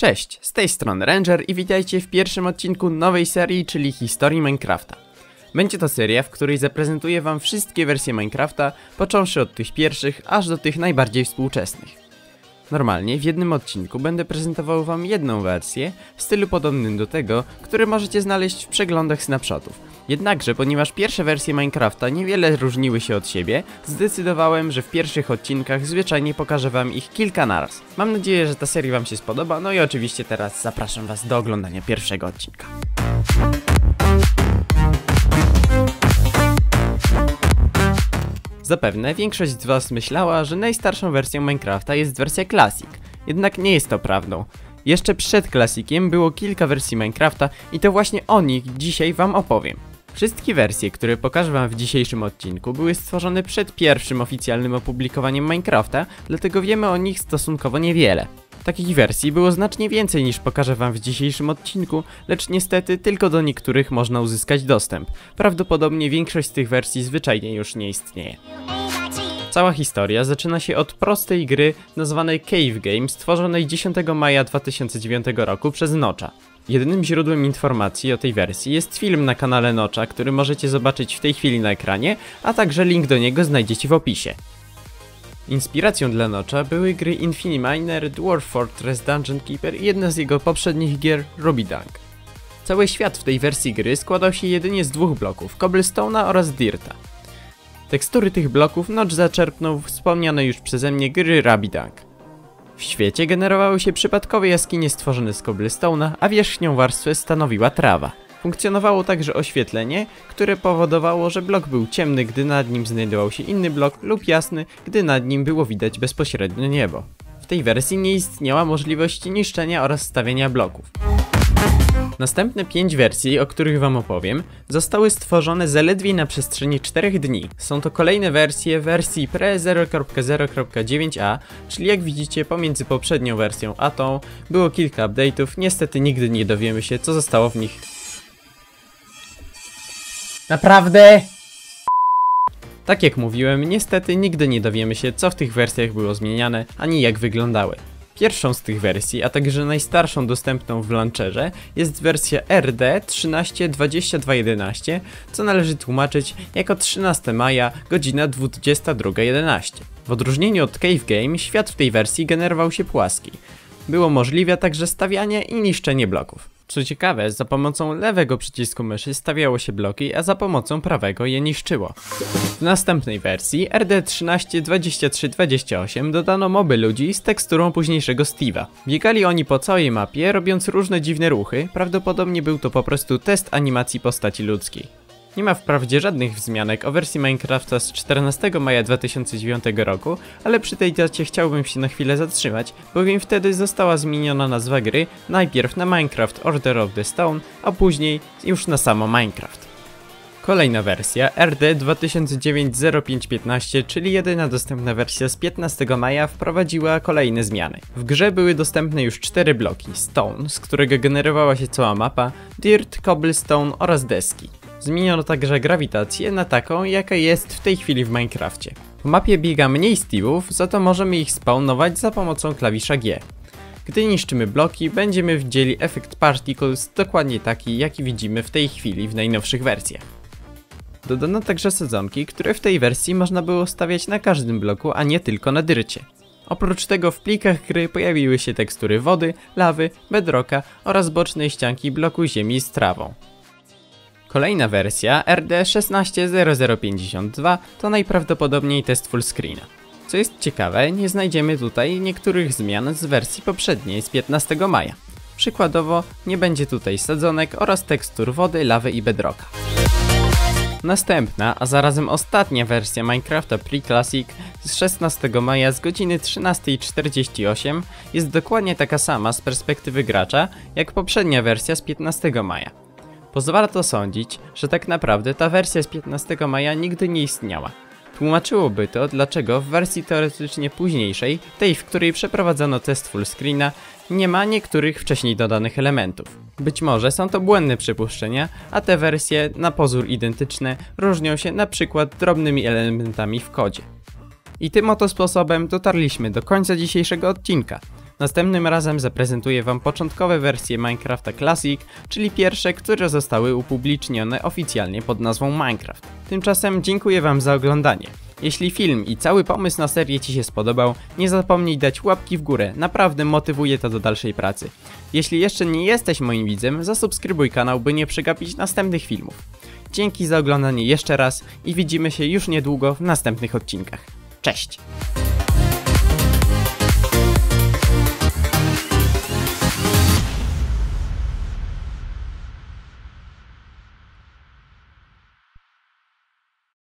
Cześć, z tej strony Ranger i witajcie w pierwszym odcinku nowej serii, czyli historii Minecrafta. Będzie to seria, w której zaprezentuję wam wszystkie wersje Minecrafta, począwszy od tych pierwszych, aż do tych najbardziej współczesnych. Normalnie w jednym odcinku będę prezentował wam jedną wersję, w stylu podobnym do tego, który możecie znaleźć w przeglądach snapshotów. Jednakże, ponieważ pierwsze wersje Minecrafta niewiele różniły się od siebie, zdecydowałem, że w pierwszych odcinkach zwyczajnie pokażę wam ich kilka naraz. Mam nadzieję, że ta seria wam się spodoba, no i oczywiście teraz zapraszam was do oglądania pierwszego odcinka. Zapewne większość z was myślała, że najstarszą wersją Minecrafta jest wersja Classic, jednak nie jest to prawdą. Jeszcze przed Classiciem było kilka wersji Minecrafta i to właśnie o nich dzisiaj wam opowiem. Wszystkie wersje, które pokażę wam w dzisiejszym odcinku, były stworzone przed pierwszym oficjalnym opublikowaniem Minecrafta, dlatego wiemy o nich stosunkowo niewiele. Takich wersji było znacznie więcej niż pokażę wam w dzisiejszym odcinku, lecz niestety tylko do niektórych można uzyskać dostęp. Prawdopodobnie większość z tych wersji zwyczajnie już nie istnieje. Cała historia zaczyna się od prostej gry nazwanej Cave Game, stworzonej 10 maja 2009 roku przez Notcha. Jedynym źródłem informacji o tej wersji jest film na kanale Notcha, który możecie zobaczyć w tej chwili na ekranie, a także link do niego znajdziecie w opisie. Inspiracją dla Notcha były gry Infinity Miner, Dwarf Fortress, Dungeon Keeper i jedna z jego poprzednich gier, Ruby Dunk. Cały świat w tej wersji gry składał się jedynie z dwóch bloków, cobblestone'a oraz dirta. Tekstury tych bloków Notch zaczerpnął wspomniane już przeze mnie gry Ruby Dunk. W świecie generowały się przypadkowe jaskinie stworzone z cobblestone'a, a wierzchnią warstwę stanowiła trawa. Funkcjonowało także oświetlenie, które powodowało, że blok był ciemny, gdy nad nim znajdował się inny blok, lub jasny, gdy nad nim było widać bezpośrednio niebo. W tej wersji nie istniała możliwość niszczenia oraz stawiania bloków. Następne 5 wersji, o których wam opowiem, zostały stworzone zaledwie na przestrzeni 4 dni. Są to kolejne wersje wersji pre 0.0.9a, czyli jak widzicie pomiędzy poprzednią wersją a tą było kilka update'ów, niestety nigdy nie dowiemy się, co zostało w nich. Naprawdę? Tak jak mówiłem, niestety nigdy nie dowiemy się, co w tych wersjach było zmieniane, ani jak wyglądały. Pierwszą z tych wersji, a także najstarszą dostępną w launcherze, jest wersja RD 13.22.11, co należy tłumaczyć jako 13 maja, godzina 22.11. W odróżnieniu od Cave Game, świat w tej wersji generował się płaski. Było możliwe także stawianie i niszczenie bloków. Co ciekawe, za pomocą lewego przycisku myszy stawiało się bloki, a za pomocą prawego je niszczyło. W następnej wersji RD 13.23.28 dodano moby ludzi z teksturą późniejszego Steve'a. Biegali oni po całej mapie, robiąc różne dziwne ruchy, prawdopodobnie był to po prostu test animacji postaci ludzkiej. Nie ma wprawdzie żadnych wzmianek o wersji Minecrafta z 14 maja 2009 roku, ale przy tej dacie chciałbym się na chwilę zatrzymać, bowiem wtedy została zmieniona nazwa gry najpierw na Minecraft Order of the Stone, a później już na samo Minecraft. Kolejna wersja RD 2009.05.15, czyli jedyna dostępna wersja z 15 maja, wprowadziła kolejne zmiany. W grze były dostępne już 4 bloki: stone, z którego generowała się cała mapa, dirt, cobblestone oraz deski. Zmieniono także grawitację na taką, jaka jest w tej chwili w Minecrafcie. W mapie biega mniej Steve'ów, za to możemy ich spawnować za pomocą klawisza G. Gdy niszczymy bloki, będziemy widzieli efekt Particles, dokładnie taki, jaki widzimy w tej chwili w najnowszych wersjach. Dodano także sadzonki, które w tej wersji można było stawiać na każdym bloku, a nie tylko na dyrcie. Oprócz tego w plikach gry pojawiły się tekstury wody, lawy, bedrocka oraz bocznej ścianki bloku ziemi z trawą. Kolejna wersja RD 16.0052 to najprawdopodobniej test fullscreena. Co jest ciekawe, nie znajdziemy tutaj niektórych zmian z wersji poprzedniej z 15 maja. Przykładowo nie będzie tutaj sadzonek oraz tekstur wody, lawy i bedrocka. Następna, a zarazem ostatnia wersja Minecrafta Pre-Classic z 16 maja z godziny 13.48 jest dokładnie taka sama z perspektywy gracza jak poprzednia wersja z 15 maja. Pozwala to sądzić, że tak naprawdę ta wersja z 15 maja nigdy nie istniała. Tłumaczyłoby to, dlaczego w wersji teoretycznie późniejszej, tej w której przeprowadzano test fullscreena, nie ma niektórych wcześniej dodanych elementów. Być może są to błędne przypuszczenia, a te wersje, na pozór identyczne, różnią się na przykład drobnymi elementami w kodzie. I tym oto sposobem dotarliśmy do końca dzisiejszego odcinka. Następnym razem zaprezentuję wam początkowe wersje Minecrafta Classic, czyli pierwsze, które zostały upublicznione oficjalnie pod nazwą Minecraft. Tymczasem dziękuję wam za oglądanie. Jeśli film i cały pomysł na serię ci się spodobał, nie zapomnij dać łapki w górę, naprawdę motywuje to do dalszej pracy. Jeśli jeszcze nie jesteś moim widzem, zasubskrybuj kanał, by nie przegapić następnych filmów. Dzięki za oglądanie jeszcze raz i widzimy się już niedługo w następnych odcinkach. Cześć!